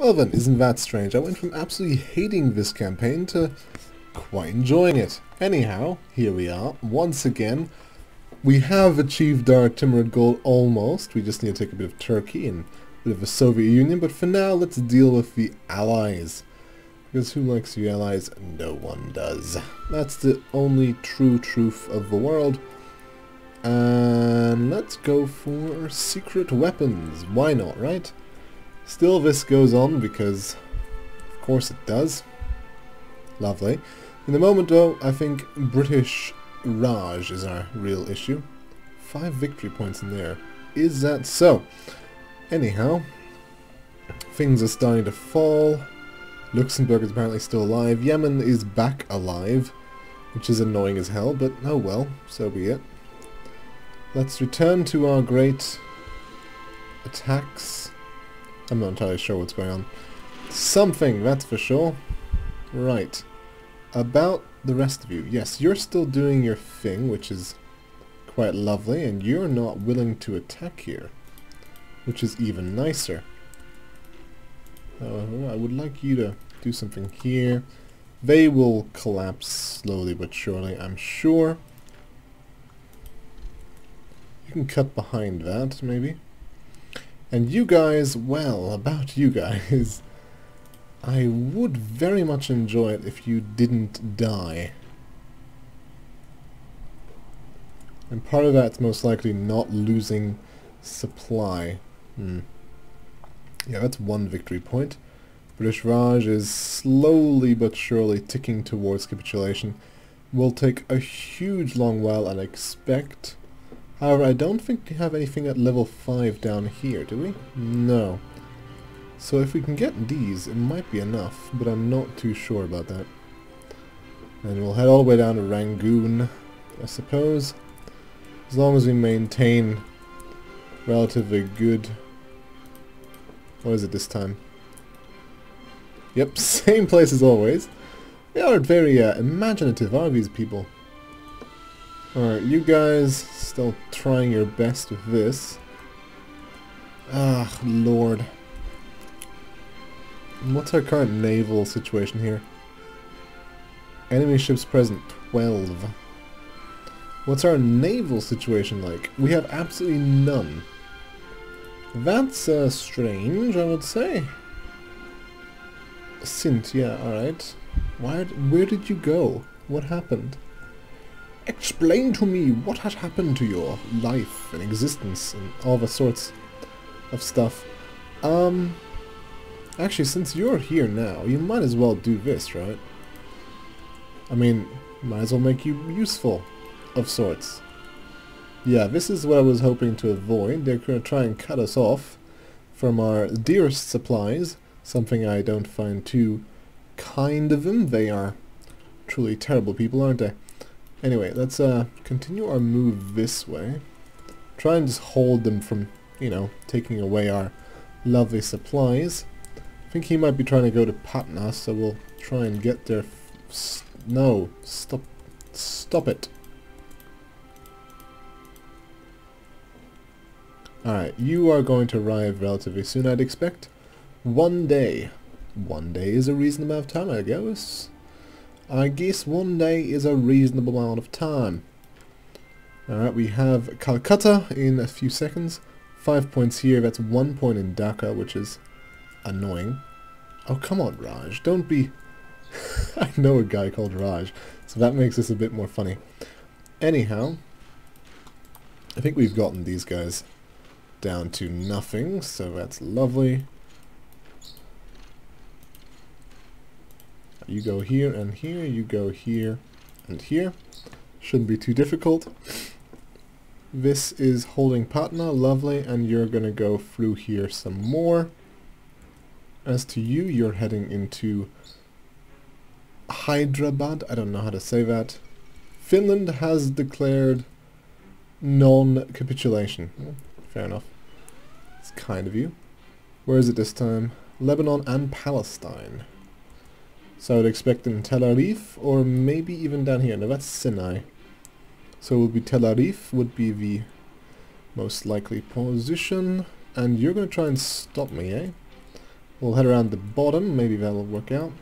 Well then, isn't that strange? I went from absolutely hating this campaign to quite enjoying it. Anyhow, here we are, once again. We have achieved our Timurid goal almost. We just need to take a bit of Turkey and a bit of the Soviet Union, but for now let's deal with the Allies. Because who likes the Allies? No one does. That's the only true truth of the world. And let's go for secret weapons. Why not, right? Still, this goes on because, of course, it does. Lovely. In the moment, though, I think British Raj is our real issue. 5 victory points in there. Is that so? Anyhow, things are starting to fall. Luxembourg is apparently still alive. Yemen is back alive, which is annoying as hell, but oh well, so be it. Let's return to our great attacks. I'm not entirely sure what's going on. Something, that's for sure. Right. About the rest of you. Yes, you're still doing your thing, which is quite lovely, and you're not willing to attack here, which is even nicer. However, I would like you to do something here. They will collapse slowly but surely, I'm sure. You can cut behind that, maybe. And you guys, well, about you guys, I would very much enjoy it if you didn't die. And part of that's most likely not losing supply. Yeah, that's 1 victory point. British Raj is slowly but surely ticking towards capitulation. Will take a huge long while, I expect. However, I don't think we have anything at level 5 down here, do we? No. So if we can get these, it might be enough, but I'm not too sure about that. And we'll head all the way down to Rangoon, I suppose. As long as we maintain relatively good... What is it this time? Yep, same place as always. They aren't very imaginative, are these people? Alright, you guys still trying your best with this. Ah, lord. What's our current naval situation here? Enemy ships present, 12. What's our naval situation like? We have absolutely none. That's strange, I would say. Sint, yeah, alright. Where did you go? What happened? Explain to me what had happened to your life and existence and all the sorts of stuff. Actually, since you're here now, you might as well do this, right? I mean, might as well make you useful, of sorts. Yeah, this is what I was hoping to avoid. They're going to try and cut us off from our dearest supplies, something I don't find too kind of them. They are truly terrible people, aren't they? Anyway, let's continue our move this way. Try and just hold them from, you know, taking away our lovely supplies. I think he might be trying to go to Patna, so we'll try and get there. No, stop. Stop it. Alright, you are going to arrive relatively soon, I'd expect. 1 day. 1 day is a reasonable amount of time, I guess. I guess 1 day is a reasonable amount of time. Alright, we have Calcutta in a few seconds. 5 points here, that's 1 point in Dhaka, which is annoying. Oh, come on, Raj, don't be... I know a guy called Raj, so that makes this a bit more funny. Anyhow, I think we've gotten these guys down to nothing, so that's lovely. You go here and here, you go here and here. Shouldn't be too difficult. This is holding Patna, lovely, and you're gonna go through here some more. As to you, you're heading into Hyderabad, I don't know how to say that. Finland has declared non-capitulation. Fair enough. It's kind of you. Where is it this time? Lebanon and Palestine. So I would expect in Tel Arif, or maybe even down here. No, that's Sinai. So it would be Tel Arif, would be the most likely position. And you're going to try and stop me, eh? We'll head around the bottom, maybe that'll work out.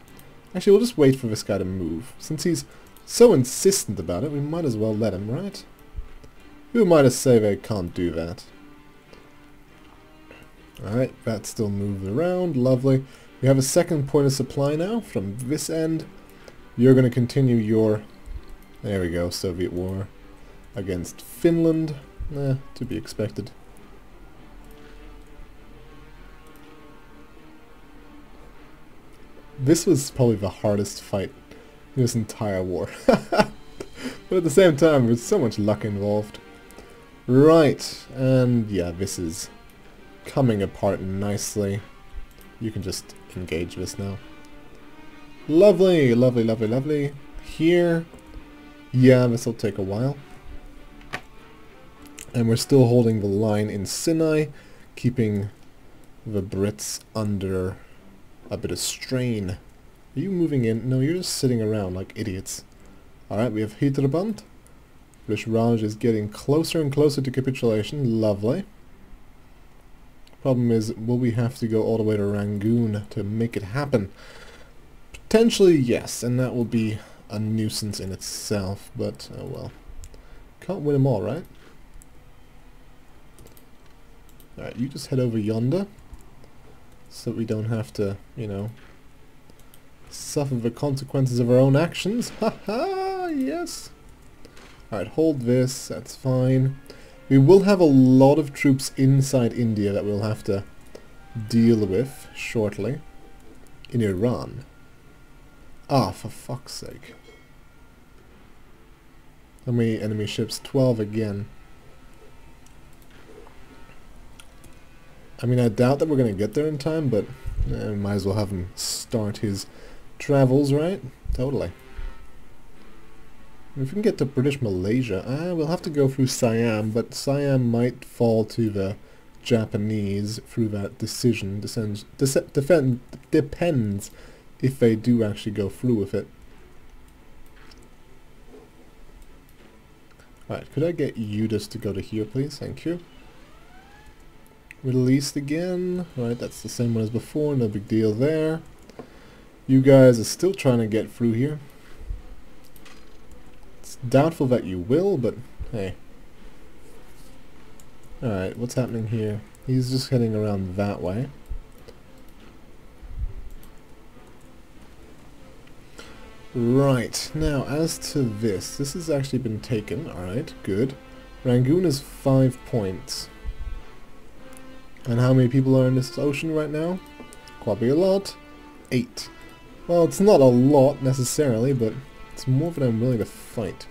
Actually, we'll just wait for this guy to move. Since he's so insistent about it, we might as well let him, right? Who am I to say they can't do that? Alright, that still moves around, lovely. We have a second point of supply now from this end. You're going to continue your... There we go, Soviet war against Finland. Eh, to be expected. This was probably the hardest fight in this entire war. But at the same time, there's so much luck involved. Right, and yeah, this is coming apart nicely. You can just engage this now. Lovely, lovely, lovely, lovely. Here. Yeah, this'll take a while. And we're still holding the line in Sinai, keeping the Brits under a bit of strain. Are you moving in? No, you're just sitting around like idiots. Alright, we have Hyderabad. British Raj is getting closer and closer to capitulation. Lovely. Problem is, will we have to go all the way to Rangoon to make it happen? Potentially, yes, and that will be a nuisance in itself, but oh well. Can't win them all, right? Alright, you just head over yonder, so we don't have to, you know, suffer the consequences of our own actions. Ha ha, yes! Alright, hold this, that's fine. We will have a lot of troops inside India that we'll have to deal with shortly. In Iran. Ah, for fuck's sake. How many enemy ships? 12 again. I mean, I doubt that we're going to get there in time, but we might as well have him start his travels, right? Totally. If we can get to British Malaysia, we'll have to go through Siam, but Siam might fall to the Japanese through that decision. Depends if they do actually go through with it. Alright, could I get you just to go to here, please? Thank you. Middle East again. Alright, that's the same one as before, no big deal there. You guys are still trying to get through here. It's doubtful that you will, but hey. Alright, what's happening here? He's just heading around that way. Right, now as to this, this has actually been taken. Alright, good. Rangoon is 5 points. And how many people are in this ocean right now? Probably a lot. 8. Well, it's not a lot necessarily, but it's more than I'm willing to fight.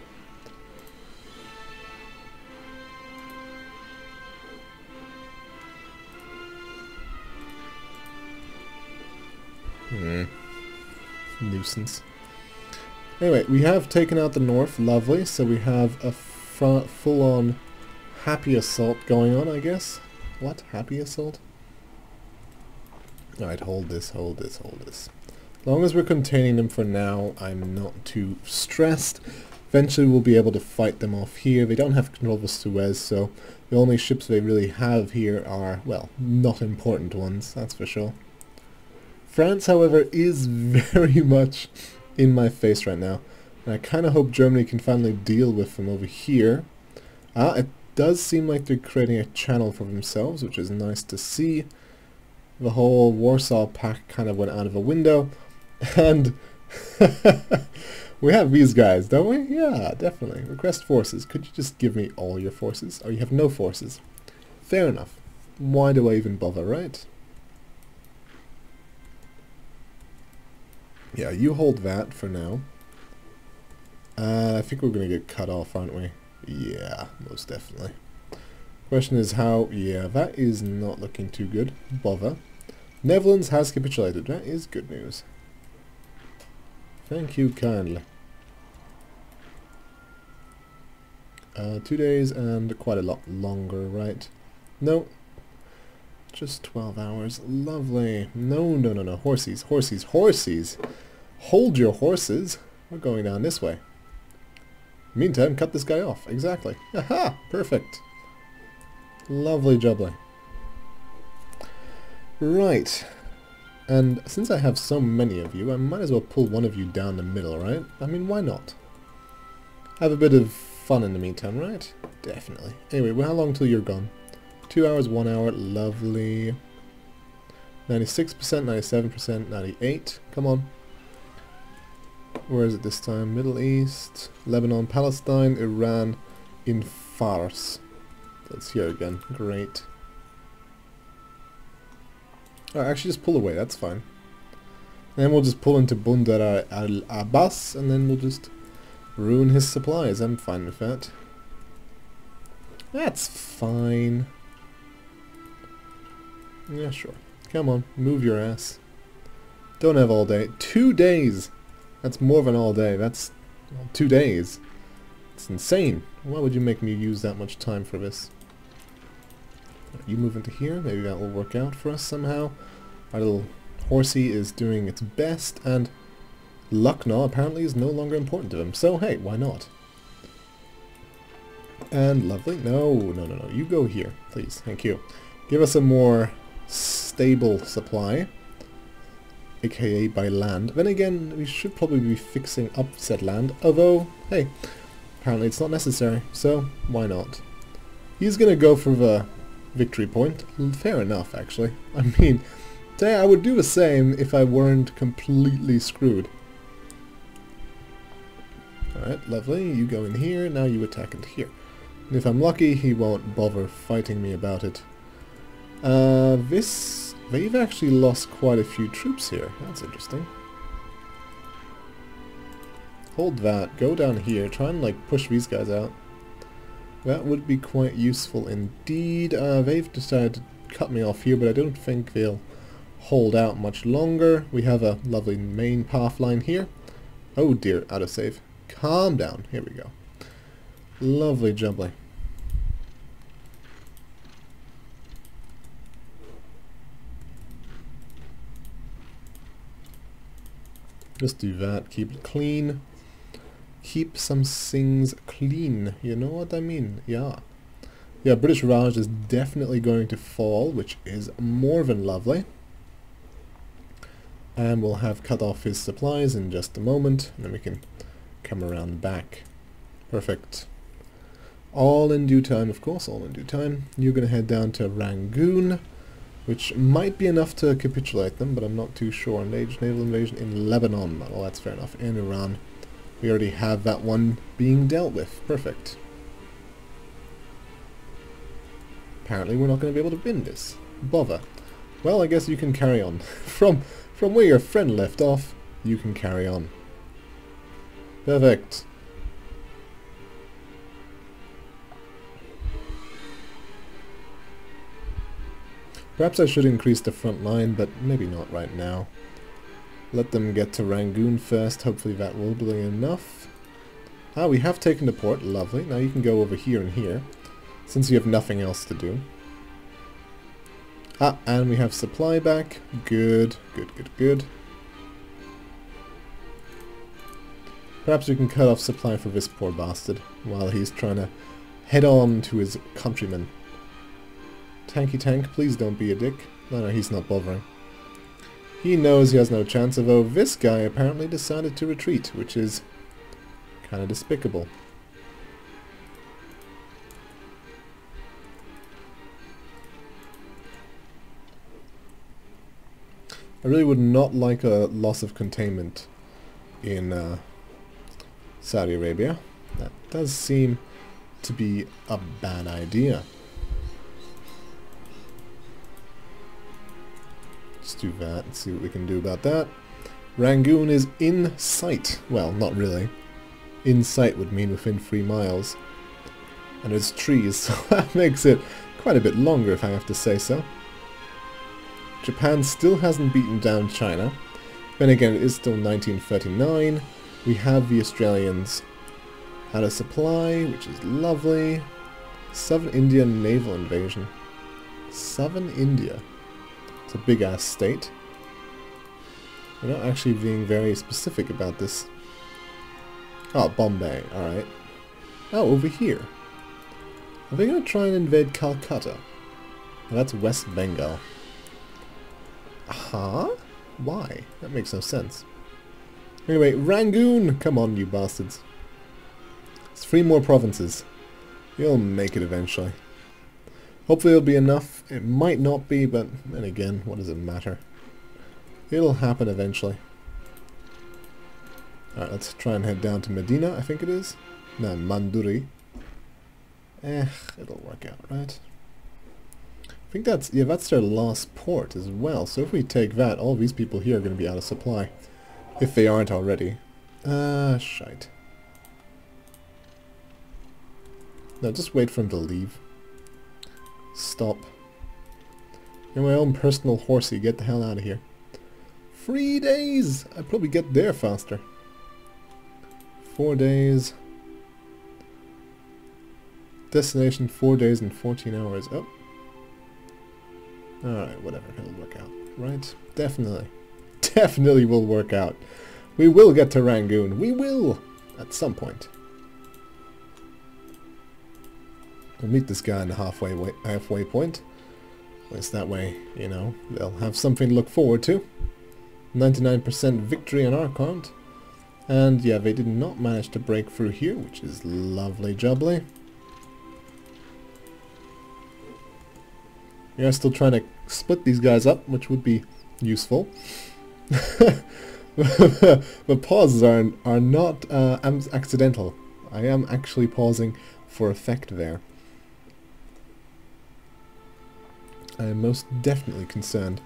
Nuisance. Anyway, we have taken out the north, lovely, so we have a full-on happy assault going on, I guess. What? Happy assault? Alright, hold this, hold this, hold this. As long as we're containing them for now, I'm not too stressed. Eventually we'll be able to fight them off here. They don't have control of the Suez, so the only ships they really have here are, well, not important ones, that's for sure. France, however, is very much in my face right now. And I kind of hope Germany can finally deal with them over here. Does seem like they're creating a channel for themselves, which is nice to see. The whole Warsaw Pact kind of went out of a window, and we have these guys, don't we? Yeah, definitely. Request forces. Could you just give me all your forces? Oh, you have no forces. Fair enough. Why do I even bother, right? Yeah, you hold that for now. I think we're going to get cut off, aren't we? Yeah, most definitely. Question is how... Yeah, that is not looking too good. Bother. Netherlands has capitulated. That is good news. Thank you kindly. 2 days and quite a lot longer, right? No. Just 12 hours. Lovely. No, no, no, no. Horsies, horsies, horsies! Hold your horses! We're going down this way. Meantime, cut this guy off. Exactly. Aha! Perfect. Lovely jubbly. Right. And since I have so many of you, I might as well pull one of you down the middle, right? I mean, why not? Have a bit of fun in the meantime, right? Definitely. Anyway, well, how long till you're gone? 2 hours, 1 hour, lovely. 96%, 97%, 98%, come on. Where is it this time? Middle East, Lebanon, Palestine, Iran, in Fars. That's here again, great. Oh, actually just pull away, that's fine. And then we'll just pull into Bundara al Abbas, and then we'll just ruin his supplies. I'm fine with that. That's fine. Yeah, sure. Come on, move your ass. Don't have all day. 2 days! That's more than all day. That's... well, 2 days. It's insane. Why would you make me use that much time for this? You move into here. Maybe that will work out for us somehow. Our little horsey is doing its best, and Lucknow apparently is no longer important to him. So hey, why not? And lovely. No, no, no, no. You go here, please. Thank you. Give us a more stable supply, aka by land. Then again, we should probably be fixing up said land, although, hey, apparently it's not necessary, so why not? He's gonna go for the victory point. Fair enough, actually. I mean, I would do the same if I weren't completely screwed. Alright, lovely. You go in here, now you attack into here. And if I'm lucky, he won't bother fighting me about it. They've actually lost quite a few troops here. That's interesting. Hold that. Go down here. Try and, like, push these guys out. That would be quite useful indeed. They've decided to cut me off here, but I don't think they'll hold out much longer. We have a lovely main path line here. Oh dear, out of save. Calm down. Here we go. Lovely jubbly. Just do that. Keep it clean. Keep some things clean, you know what I mean? Yeah. Yeah, British Raj is definitely going to fall, which is more than lovely. And we'll have cut off his supplies in just a moment, and then we can come around back. Perfect. All in due time, of course, all in due time. You're going to head down to Rangoon, which might be enough to capitulate them, but I'm not too sure. Engage naval invasion in Lebanon. Well, that's fair enough. In Iran. We already have that one being dealt with. Perfect. Apparently we're not going to be able to win this. Bother. Well, I guess you can carry on. From where your friend left off, you can carry on. Perfect. Perhaps I should increase the front line, but maybe not right now. Let them get to Rangoon first, hopefully that will be enough. Ah, we have taken the port, lovely. Now you can go over here and here, since you have nothing else to do. Ah, and we have supply back. Good, good, good, good. Perhaps we can cut off supply for this poor bastard, while he's trying to head on to his countrymen. Tanky tank, please don't be a dick. No, no, he's not bothering. He knows he has no chance, although this guy apparently decided to retreat, which is kind of despicable. I really would not like a loss of containment in Saudi Arabia. That does seem to be a bad idea. Let's do that and see what we can do about that. Rangoon is in sight. Well, not really. In sight would mean within 3 miles. And there's trees, so that makes it quite a bit longer if I have to say so. Japan still hasn't beaten down China. Then again, it is still 1939. We have the Australians out of supply, which is lovely. Southern India naval invasion. Southern India. It's a big-ass state. We're not actually being very specific about this. Oh, Bombay, alright. Oh, over here. Are they going to try and invade Calcutta? Well, that's West Bengal. Aha? Uh-huh? Why? That makes no sense. Anyway, Rangoon! Come on, you bastards. It's 3 more provinces. You'll make it eventually. Hopefully it'll be enough. It might not be, but then again, what does it matter? It'll happen eventually. Alright, let's try and head down to Medina, I think it is. No, Manduri. It'll work out, right? I think that's, yeah, that's their last port as well. So if we take that, all these people here are going to be out of supply. If they aren't already. Shite. No, just wait for him to leave. Stop. You're my own personal horsey, get the hell out of here. 3 days! I'd probably get there faster. 4 days. Destination 4 days and 14 hours. Oh. Alright, whatever. It'll work out. Right? Definitely. Definitely will work out. We will get to Rangoon. We will! At some point. We'll meet this guy in the halfway point. At least that way, you know, they'll have something to look forward to. 99% victory on our count. And yeah, they did not manage to break through here, which is lovely jubbly. We are still trying to split these guys up, which would be useful. The pauses are not accidental. I am actually pausing for effect there. I am most definitely concerned.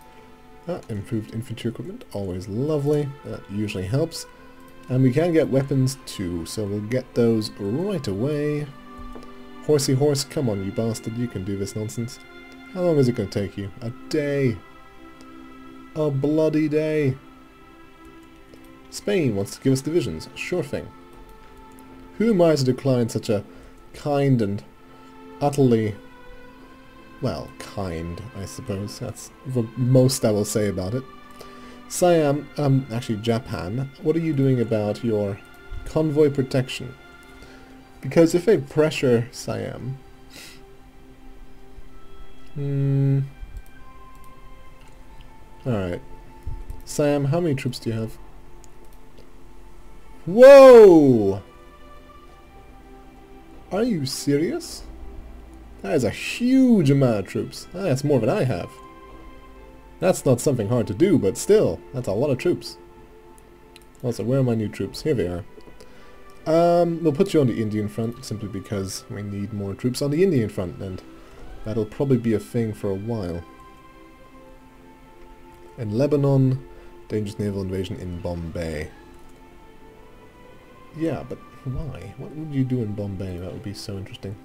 Improved infantry equipment, always lovely. That usually helps. And we can get weapons too, so we'll get those right away. Horsey horse, come on you bastard, you can do this nonsense. How long is it going to take you? A day! A bloody day! Spain wants to give us divisions, sure thing. Who am I to decline such a kind and utterly... well, kind, I suppose. That's the most I will say about it. Siam, actually Japan, what are you doing about your convoy protection? Because if they pressure Siam... Alright. Siam, how many troops do you have? Whoa! Are you serious? That is a huge amount of troops. That's more than I have. That's not something hard to do, but still, that's a lot of troops. Also, where are my new troops? Here they are. We'll put you on the Indian front, simply because we need more troops on the Indian front, and that'll probably be a thing for a while. In Lebanon, dangerous naval invasion in Bombay. Yeah, but why? What would you do in Bombay? That would be so interesting.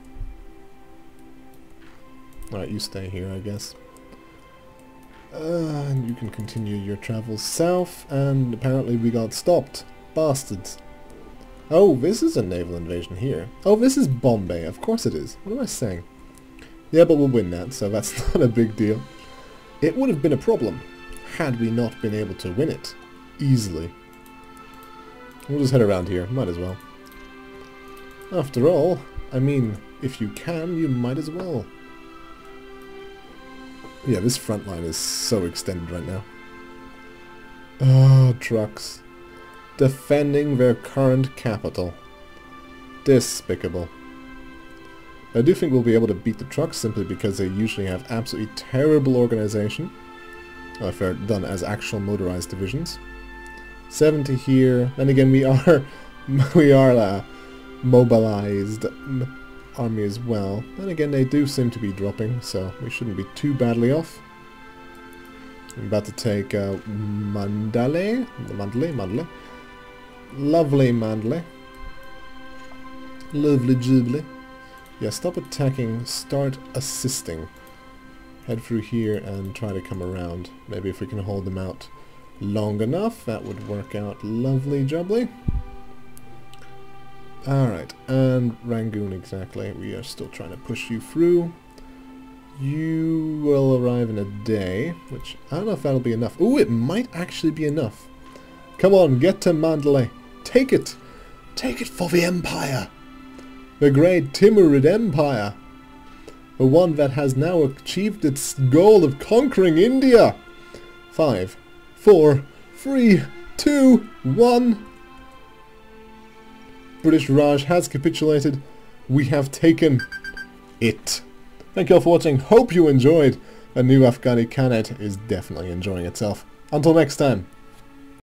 Alright, you stay here, I guess. And you can continue your travels south, and apparently we got stopped. Bastards. Oh, this is a naval invasion here. Oh, this is Bombay. Of course it is. What am I saying? Yeah, but we'll win that, so that's not a big deal. It would have been a problem had we not been able to win it easily. We'll just head around here, might as well. After all, I mean, if you can, you might as well. Yeah, this front line is so extended right now. Oh, trucks. Defending their current capital. Despicable. I do think we'll be able to beat the trucks simply because they usually have absolutely terrible organization. If they're done as actual motorized divisions. 70 here. Then again, we are mobilized army as well. Then again, they do seem to be dropping, so we shouldn't be too badly off. I'm about to take Mandalay. Mandalay. Lovely Mandalay. Lovely jubbly. Yeah, stop attacking, start assisting. Head through here and try to come around. Maybe if we can hold them out long enough, that would work out lovely jubbly. Alright, and Rangoon exactly. We are still trying to push you through. You will arrive in a day, which I don't know if that'll be enough. Ooh, it might actually be enough. Come on, get to Mandalay. Take it! Take it for the Empire! The great Timurid Empire, the one that has now achieved its goal of conquering India. 5, 4, 3, 2, 1. British Raj has capitulated. We have taken it. Thank you all for watching. Hope you enjoyed. A new Afghani Khanate is definitely enjoying itself. Until next time.